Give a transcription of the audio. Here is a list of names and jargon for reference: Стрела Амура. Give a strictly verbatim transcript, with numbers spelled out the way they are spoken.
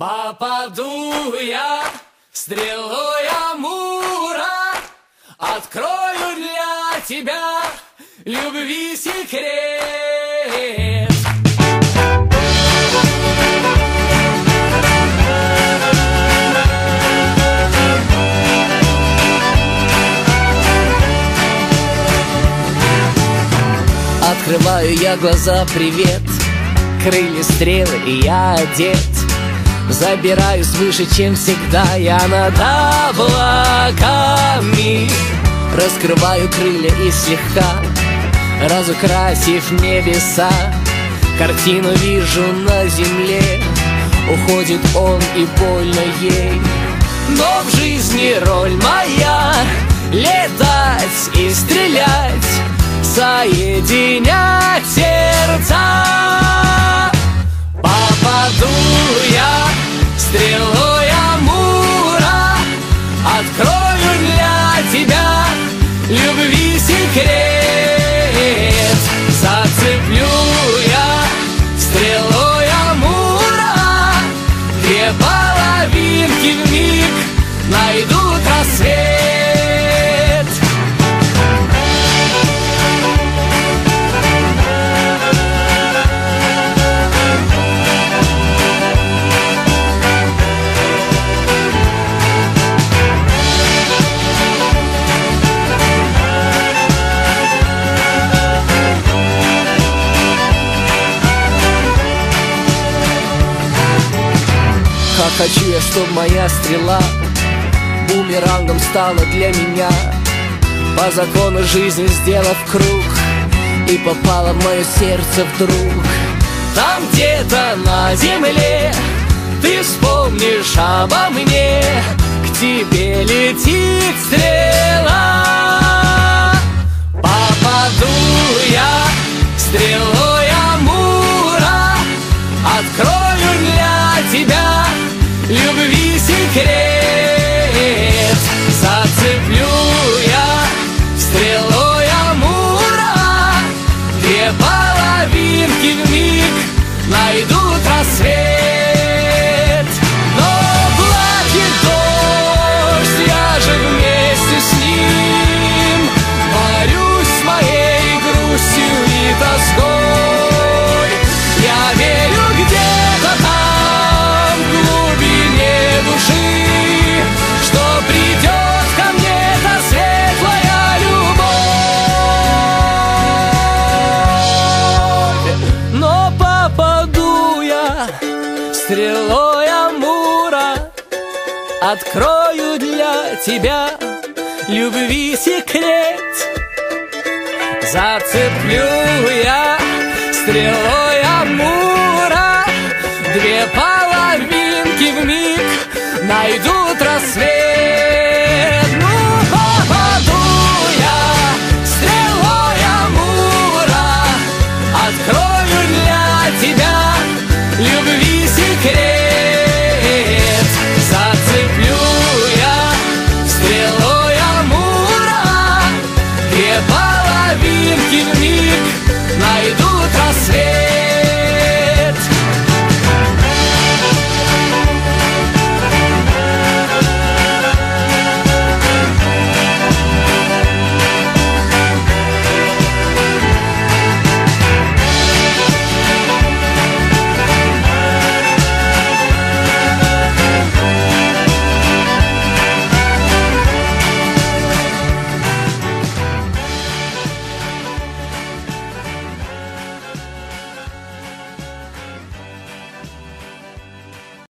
Попаду я стрелой Амура, открою для тебя любви секрет. Открываю я глаза, привет, крылья стрелы, и я одет. Забираюсь выше, чем всегда, я над облаками. Раскрываю крылья и слегка, разукрасив небеса, картину вижу на земле. Уходит он, и больно ей, но в жизни роль моя — летать и стрелять, соединять сердца. Попаду я стрелой Амура, открою для тебя любви секрет. Зацеплю я стрелой Амура, две половинки вмиг найдут рассвет. Как хочу я, чтоб моя стрела бумерангом стала для меня, по закону жизни сделав круг, и попала в мое сердце вдруг. Там где-то на земле ты вспомнишь обо мне, к тебе летит стрела. Попаду я стрелой Амура, открою для тебя любви секрет. Зацеплю я стрелой Амура, две половинки вмиг найдут рассвет. Но плачет дождь, я же вместе с ним борюсь с моей грустью и тоской. Я верю, где-то там души, что придет ко мне та светлая любовь. Но попаду я стрелой Амура, открою для тебя любви секрет. Зацеплю я стрелой Амура, две половинки вмиг найдут рассвет.